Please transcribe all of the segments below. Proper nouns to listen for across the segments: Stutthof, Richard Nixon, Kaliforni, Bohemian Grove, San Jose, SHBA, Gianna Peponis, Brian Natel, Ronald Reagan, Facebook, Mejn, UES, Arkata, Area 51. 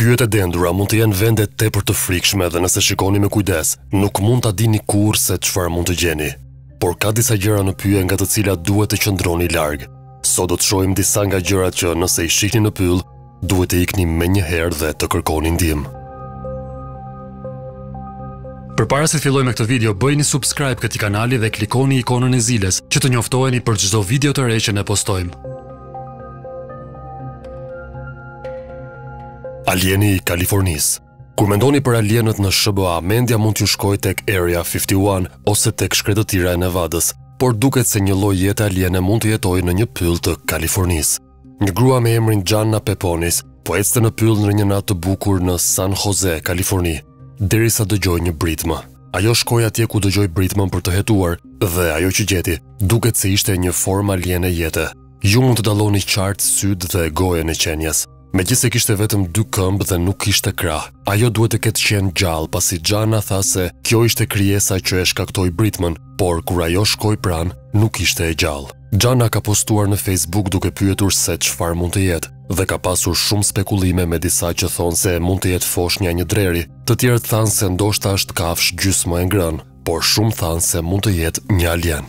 Pyjet e dendura mund të jenë vende tepër të frikshme dhe nëse shikoni me kujdes, nuk mund ta dini kur se çfarë mund të gjeni. Por ka disa gjëra në pyje nga të cilat duhet të qëndroni larg. Sot do të shohim disa nga gjërat që nëse i shihni në pyll, duhet të ikni menjëherë dhe të kërkoni ndihmë. Përpara se të filloj me këtë video, bëjni subscribe këtij kanali dhe klikoni ikonën e zilës që të njoftoheni për çdo video të re që ne postojmë. Alieni i Kalifornisë. Kur mendoni për alienët në SHBA, mendja mund t'ju shkojë tek Area 51 ose tek shkretëtira e Nevadës, por duket se një lloj jete aliene mund të jetojë në një pyll të Kalifornisë. Një grua me emrin Gianna Peponis po ecte në pyll në një natë të bukur në San Jose, Kaliforni, derisa dëgjoi një britmë. Ajo shkoi atje ku dëgjoi britmën për të hetuar dhe ajo që gjeti duket se ishte një formë aliene jete. Ju mund të dalloni qartë syt dhe gojen e qenies. Megjithëse kishte vetëm dy këmbë dhe nuk kishte krah, ajo duhet të ketë qenë gjallë pasi Gianna tha se kjo ishte krijesa që e shkaktoi britmën, por kur ajo shkoi pranë, nuk ishte e gjallë. Gianna ka postuar në Facebook duke pyetur se çfarë mund të jetë, dhe ka pasur shumë spekulime me disa që thonë se mund të jetë foshnja një dreri, të tjerë thanë se ndoshta është kafsh gjysmë e ngrënë, por shumë thanë se mund të jetë një alien.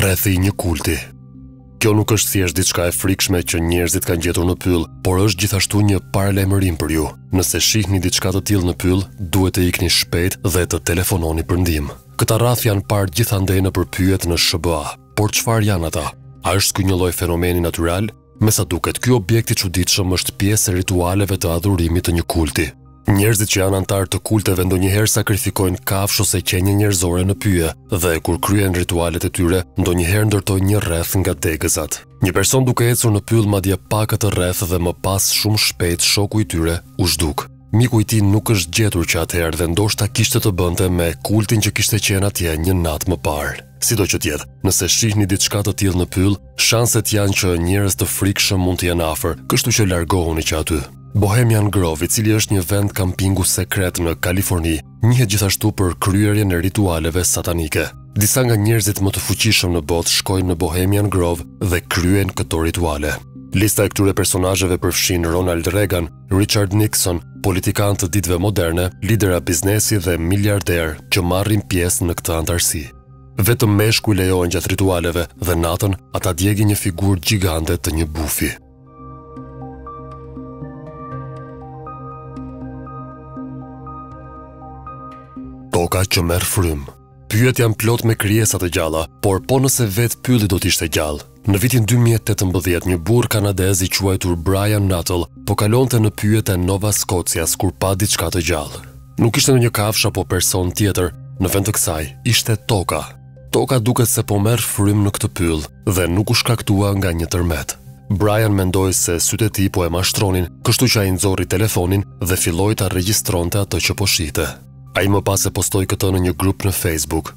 Rrethi i një kulti. Kjo nuk është thjesht diçka e frikshme që njerëzit kanë gjetur në pyll, por është gjithashtu një paralajmërim për ju. Nëse shihni diçka të tillë në pyll, duhet të ikni shpejt dhe të telefononi për ndihmë. Këta rrath janë parë gjithandej nëpër pyjet në SHBA, por çfarë janë ata? A është ky një lloj fenomeni natyral? Me sa duket, ky objekt i çuditshëm është pjesë e ritualeve të adhurimit të një kulti. Njerëzit që janë antar të kulteve ndonjëherë sakrifikojnë kafshë ose qenie njerëzore në pyje, dhe kur kryen ritualet e tyre, ndonjëherë ndërtojnë një rreth nga degëzat. Një person duke ecur në pyll madje pak atë rreth dhe më pas shumë shpejt shoku i tyre u zhduk. Miku i tij nuk është gjetur që atëherë dhe ndoshta kishte të bënte me kultin që kishte qenë atje një natë më parë. Sido që tjetë, nëse shihni diçka të tillë në pyll, shanset janë që njerëz të frikshëm mund të jenë afër, kështu që largohuni që aty. Bohemian Grove, i cili është një vend kampingu sekret në Kaliforni, njihet gjithashtu për kryerjen e ritualeve satanike. Disa nga njerëzit më të fuqishëm në botë shkojnë në Bohemian Grove dhe kryen këto rituale. Lista e këtyre personazheve përfshin Ronald Reagan, Richard Nixon, politikanë të ditëve moderne, lidera biznesi dhe miliarder që marrin pjesë në këtë antarësi. Vetëm meshkuj lejohen gjatë ritualeve dhe natën ata djegin një figurë gjigande të një bufi. Toka që merr frymë. Pyjet janë plot me krijesat e gjalla, por po nëse vetë pylli do t'ishte gjallë. Në vitin 2018, një burr kanadez i quajtur Brian Natel po kalonte në pyjet e Nova Scotias kur pa diçka të gjallë. Nuk ishte ndonjë kafshë apo person tjetër, në vend të kësaj ishte toka. Toka duket se po merr frymë në këtë pyll dhe nuk u shkaktua nga një tërmet. Brian mendoi se sytë e tij po e mashtronin, kështu që ai nxorri telefonin dhe filloi ta regjistronte atë që po shihte. Ai më pas e postoi këtë në një grup në Facebook.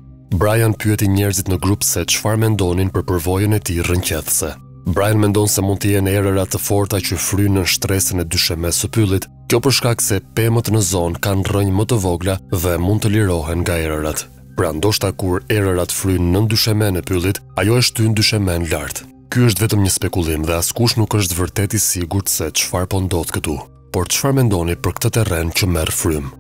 Brian pyeti njerëzit në grup se çfarë mendonin për përvojën e tij rrënqetëse. Brian mendon se mund të jenë erëra të forta që frynë në shtresën e dyshemes së pyllit, kjo për shkak se pemët në zonë kanë rrënjë më të vogla dhe mund të lirohen nga erërat. Pra ndoshta kur erërat frynë në dyshemen e pyllit, ajo e shtyn dyshemen lart. Ky është vetëm një spekulim dhe askush nuk është vërtet i sigurt se çfarë po ndodh këtu. Por çfarë mendoni për këtë terren që merr frymë?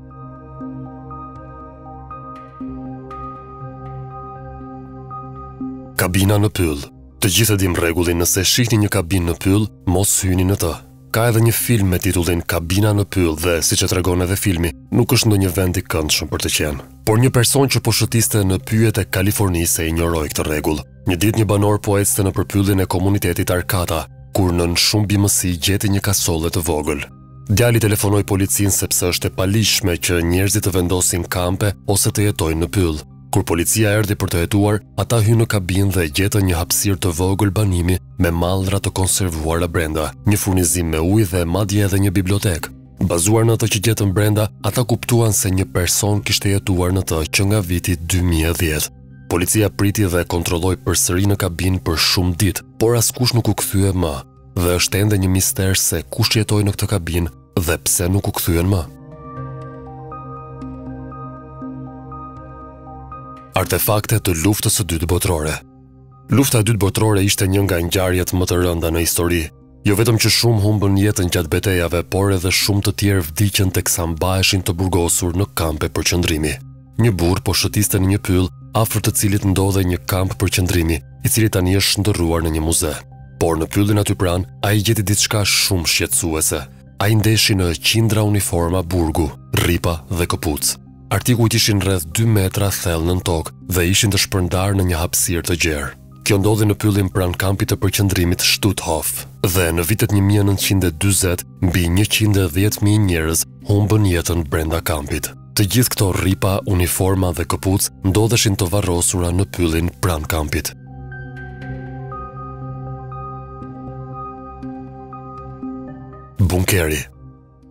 Kabina në pyll. Të gjithë e dim rregullin, nëse shihni një kabinë në pyll, mos hyni në të. Ka edhe një film me titullin Kabina në pyll dhe siç e tregon edhe filmi, nuk është ndonjë vend i këndshëm për të qenë. Por një person që po shëtiste në pyjet e Kalifornisë e injoroi këtë rregull. Një ditë një banor po ecte nëpër pyllin e komunitetit Arkata, kur nën shumë bimësi gjeti një kasolle të vogël. Djali telefonoi policinë sepse është e palishme që njerëzit të vendosin kampe ose të jetojnë në pyll. Kur policia erdhi për të hetuar, ata hynë në kabinë dhe gjetën një hapësirë të vogël banimi me mallra të konservuara brenda, një furnizim me ujë dhe madje edhe një bibliotekë. Bazuar në atë që gjetën brenda, ata kuptuan se një person kishte jetuar në të që nga viti 2010. Policia priti dhe kontrolloi përsëri në kabinë për shumë ditë, por askush nuk u kthye më, dhe është ende një mister se kush jetoi në këtë kabinë dhe pse nuk u kthyen më. Artefakte të luftës së dytë botërore. Lufta e dytë botërore ishte një nga ngjarjet më të rënda në histori. Jo vetëm që shumë humbën jetën gjatë betejave, por edhe shumë të tjerë vdiqën teksa mbaheshin të burgosur në kampe përqendrimi. Një burr po shëtiste në një pyll, afër të cilit ndodhej një kamp përqendrimi, I cili tani është ndërruar në një muze. Por në pyllin aty pranë, ai gjeti diçka shumë shqetësuese. Ai ndeshi në qindra uniforma burgu, rripa dhe këpucë. Artikujt ishin rreth 2 metra thellë nën tokë dhe ishin të shpërndarë në një hapësirë të gjerë. Kjo ndodhi në pyllin pranë kampit të përqendrimit Stutthof dhe në vitet 1940 mbi 110.000 njerëz humbën jetën brenda kampit. Të gjithë këto rripa, uniforma dhe këpucë ndodheshin të varrosura në pyllin pranë kampit. Bunkeri.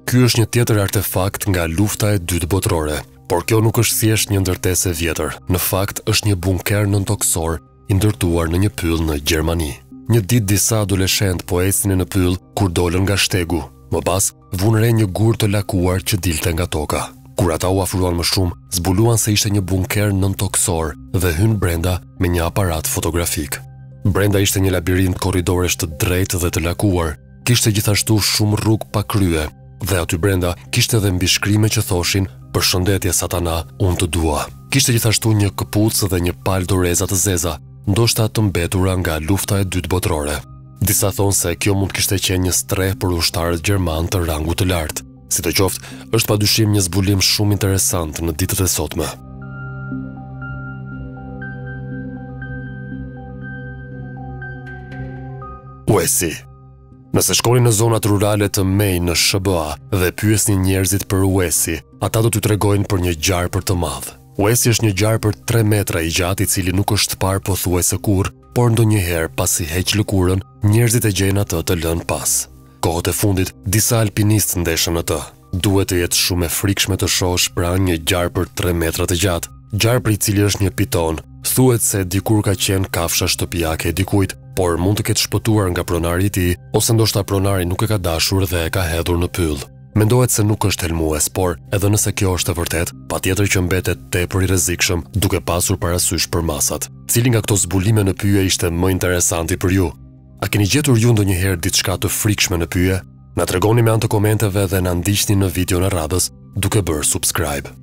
Ky është një tjetër artefakt nga lufta e dytë botërore. Por kjo nuk është thjesht një ndërtesë e vjetër. Në fakt, është një bunker nëntoksor I ndërtuar në një pyll në Gjermani. Një ditë disa adoleshentë po ecnin në pyll kur dolën nga shtegu. Më pas, vunën re një gur të lakuar që dilte nga toka. Kur ata u afruan më shumë, zbuluan se ishte një bunker nëntoksor dhe hyn brenda me një aparat fotografik. Brenda ishte një labirint korridoresh të drejtë dhe të lakuar. Kishte gjithashtu shumë rrugë pa krye dhe aty brenda kishte edhe mbishkrime që thoshin Përshëndetje satana, unë të dua. Kishte gjithashtu një këpucë dhe një palë doreza të zeza, ndoshta të mbetura nga lufta e dytë botërore. Disa thonë se kjo mund kishte qenë një streh për ushtarët gjerman të rangut të lartë. Sidoqoftë, është padyshim një zbulim shumë interesant në ditët e sotme. UES-i. Nëse shkoni në zonat rurale të Mejn në SHBA dhe pyesni njerëzit për UES-i, ata do t'ju tregojnë për një gjarpër të madh. UES-i është një gjarpër 3 metra I gjatë I cili nuk është parë pothuajse kurrë, por ndonjëherë pasi heq lëkurën, njerëzit e gjejnë atë të lënë pas. Kohët e fundit, disa alpinistë ndeshën atë. Duhet të jetë shumë e frikshme të shohësh pranë një gjarpër 3 metra të gjatë, gjarpër I cili është një piton, thuhet se dikur ka qenë kafsha shtëpiake e dikujt, por mund të ketë shpëtuar nga pronari I tij, ose ndoshta pronari nuk e ka dashur dhe e ka hedhur në pyll. Mendohet se nuk është helmues, por edhe nëse kjo është e vërtet, patjetër që mbetet tepër I rrezikshëm duke pasur parasysh për masat. Cili nga këto zbulime në pyje ishte më interesanti për ju? A keni gjetur ju ndonjëherë diçka të frikshme në pyje? Na tregoni me anë të komenteve dhe na ndiqni në video në radhës duke bërë subscribe.